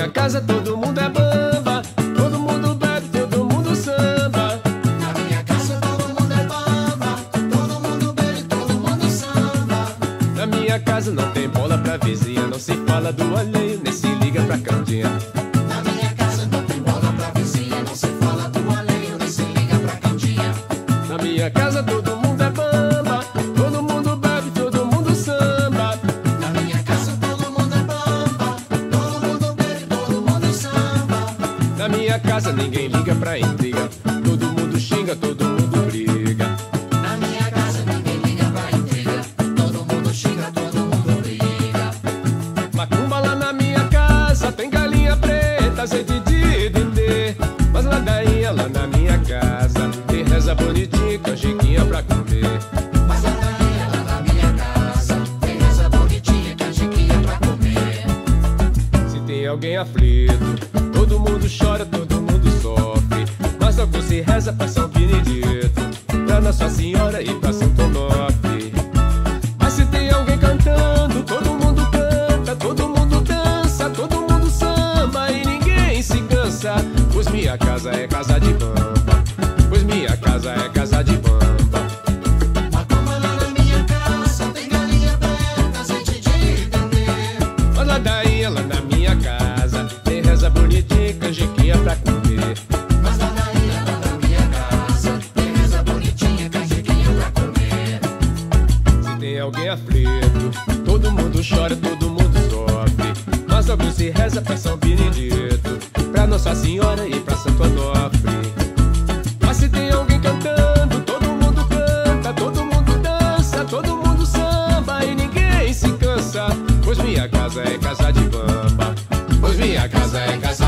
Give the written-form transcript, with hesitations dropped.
minha casa todo mundo é bamba, todo mundo bebe, todo mundo samba. Na minha casa todo mundo é bamba, todo mundo bebe, todo mundo samba. Na minha casa não tem bola pra vizinha, não se fala do alheio, nem se liga pra candinha. Na minha casa não tem bola pra vizinha, não se fala do alheio, nem se liga pra candinha. Na minha casa todo mundo é bamba, todo mundo bebe, todo mundo samba. Na minha casa todo mundo é bamba, todo mundo bebe, todo mundo samba. Na minha casa ninguém liga pra intriga, todo mundo xinga, todo mundo briga. Na minha casa ninguém liga pra intriga, todo mundo xinga, todo mundo briga. Macumba lá na minha casa tem galinha preta, sede de dendê, mas ladainha lá na minha casa tem reza bonitinha, canjiquinha pra comer. Mas ladainha lá na minha casa tem reza bonitinha, canjiquinha pra comer. Se tem alguém aflito, todo mundo chora, todo mundo sofre, mas logo se reza pra São Benedito, pra Nossa Senhora e pra Santo Anofre. Mas se tem alguém cantando, todo mundo canta, todo mundo dança, todo mundo samba e ninguém se cansa, pois minha casa é casa de bamba, pois minha casa é casa de bamba. Macumba lá na minha casa tem galinha preta, sente de entender. Mas ladainha lá na minha casa tem reza bonitinha, canjiquinha pra comer. Mas ladainha lá na minha casa tem reza bonitinha, canjiquinha pra comer. Se tem alguém aflito, todo mundo chora, todo mundo sofre, mas logo se reza pra São Benedito, pra Nossa Senhora e pra Santo Anofre. Mas se tem alguém cantando, todo mundo canta, todo mundo dança, todo mundo samba e ninguém se cansa, pois minha casa é casa de bamba, pois minha casa é casa de bamba.